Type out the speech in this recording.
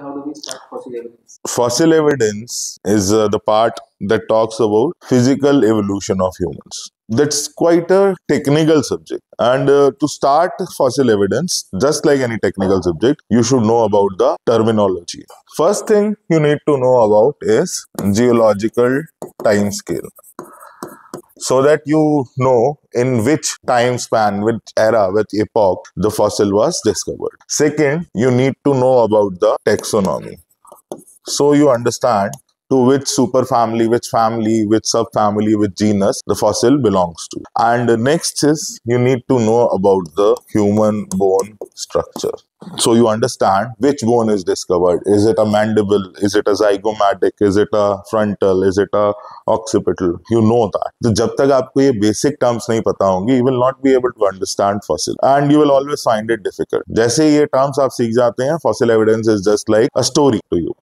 how do we start fossil evidence? Fossil evidence is the part that talks about physical evolution of humans. That's quite a technical subject, and to start fossil evidence, just like any technical subject, you should know about the terminology. First thing you need to know about is geological time scale, so that you know in which time span, which era, which epoch the fossil was discovered. Second, you need to know about the taxonomy, so you understand to which superfamily, which family, which subfamily, which genus the fossil belongs to. And next is you need to know about the human bone structure, so you understand which bone is discovered. Is it a mandible? Is it a zygomatic? Is it a frontal? Is it a occipital? You know that. So, jab tak aapko ye basic terms nahi pata hongi, you will not be able to understand fossil, and you will always find it difficult. Jaise ye terms aap seekh jate hain, fossil evidence is just like a story to you.